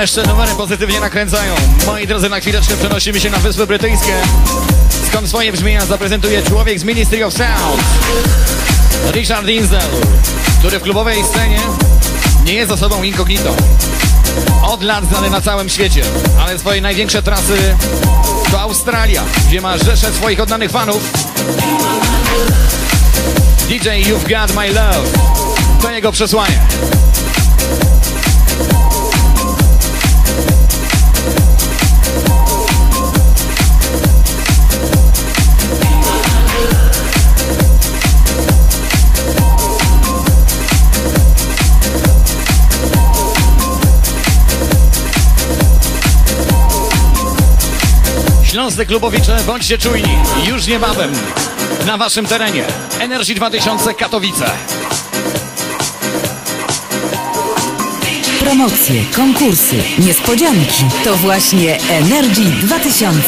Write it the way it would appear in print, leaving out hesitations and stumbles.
A jeszcze numery pozytywnie nakręcają. Moi drodzy, na chwileczkę przenosimy się na Wyspy Brytyjskie, skąd swoje brzmienia zaprezentuje człowiek z Ministry of Sound, Richard Dinsdale, który w klubowej scenie nie jest osobą incognito. Od lat znany na całym świecie, ale swoje największe trasy to Australia, gdzie ma rzeszę swoich oddanych fanów. DJ You've Got My Love to jego przesłanie. Śląscy klubowicze, bądźcie czujni, już niebawem na waszym terenie Energy 2000 Katowice. Promocje, konkursy, niespodzianki to właśnie Energy 2000.